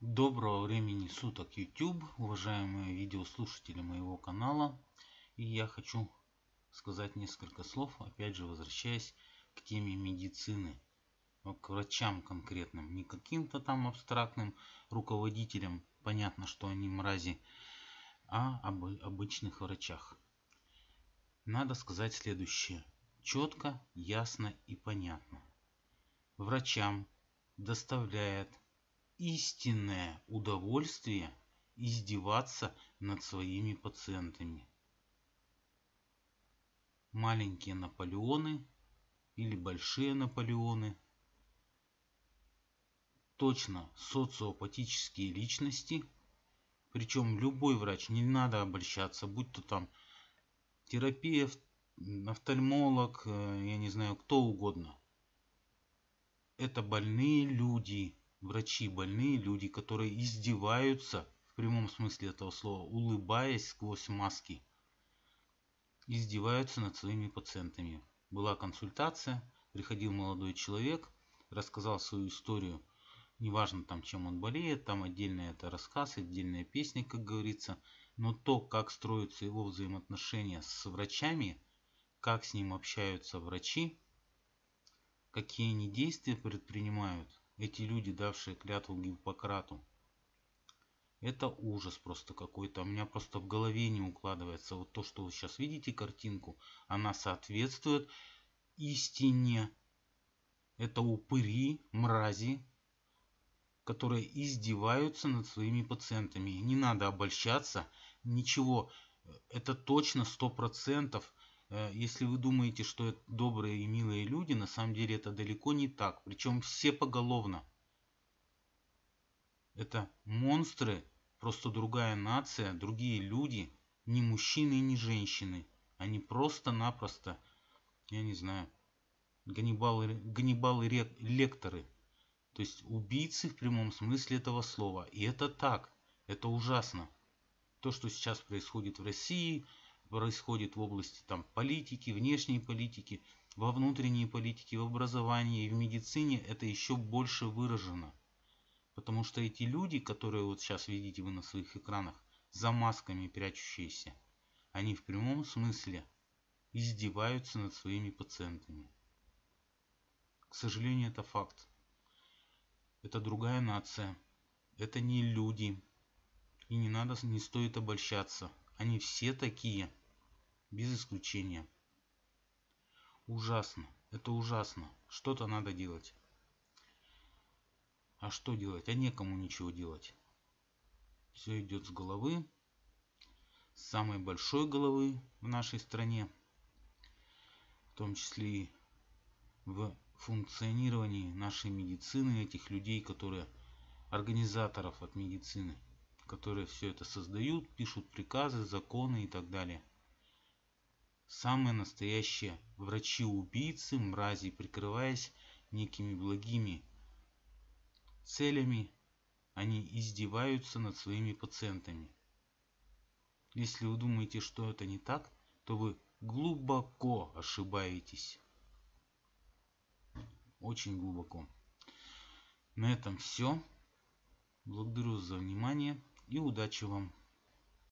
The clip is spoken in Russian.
Доброго времени суток, YouTube, уважаемые видеослушатели моего канала. И я хочу сказать несколько слов, опять же возвращаясь к теме медицины, к врачам конкретным, не каким-то там абстрактным руководителям, понятно, что они мрази, а об обычных врачах. Надо сказать следующее, четко, ясно и понятно. Врачам доставляет истинное удовольствие издеваться над своими пациентами. Маленькие Наполеоны или большие Наполеоны, точно социопатические личности, причем любой врач, не надо обольщаться, будь то там терапевт, офтальмолог, я не знаю, кто угодно. Это больные люди. Врачи больные люди, которые издеваются, в прямом смысле этого слова, улыбаясь сквозь маски, издеваются над своими пациентами. Была консультация, приходил молодой человек, рассказал свою историю, неважно там, чем он болеет, там отдельно это рассказ, отдельная песня, как говорится, но то, как строятся его взаимоотношения с врачами, как с ним общаются врачи, какие они действия предпринимают, эти люди, давшие клятву Гиппократу. Это ужас просто какой-то. У меня просто в голове не укладывается. Вот то, что вы сейчас видите картинку, она соответствует истине. Это упыри, мрази, которые издеваются над своими пациентами. Не надо обольщаться, ничего. Это точно 100%. Если вы думаете, что это добрые и милые люди, на самом деле это далеко не так. Причем все поголовно. Это монстры, просто другая нация, другие люди, ни мужчины, ни женщины. Они просто-напросто, я не знаю, Ганнибалы-лекторы. То есть убийцы в прямом смысле этого слова. И это так, это ужасно. То, что сейчас происходит в России, происходит в области там политики, внешней политики, во внутренней политике, в образовании и в медицине, это еще больше выражено. Потому что эти люди, которые вот сейчас видите вы на своих экранах, за масками прячущиеся, они в прямом смысле издеваются над своими пациентами. К сожалению, это факт. Это другая нация. Это не люди. И не надо, не стоит обольщаться. Они все такие, без исключения. Ужасно, это ужасно. Что-то надо делать. А что делать? А некому ничего делать. Все идет с головы, с самой большой головы в нашей стране, в том числе и в функционировании нашей медицины, этих людей, которые организаторов от медицины, которые все это создают, пишут приказы, законы и так далее. Самые настоящие врачи-убийцы, мрази, прикрываясь некими благими целями, они издеваются над своими пациентами. Если вы думаете, что это не так, то вы глубоко ошибаетесь. Очень глубоко. На этом все. Благодарю за внимание. И удачи вам!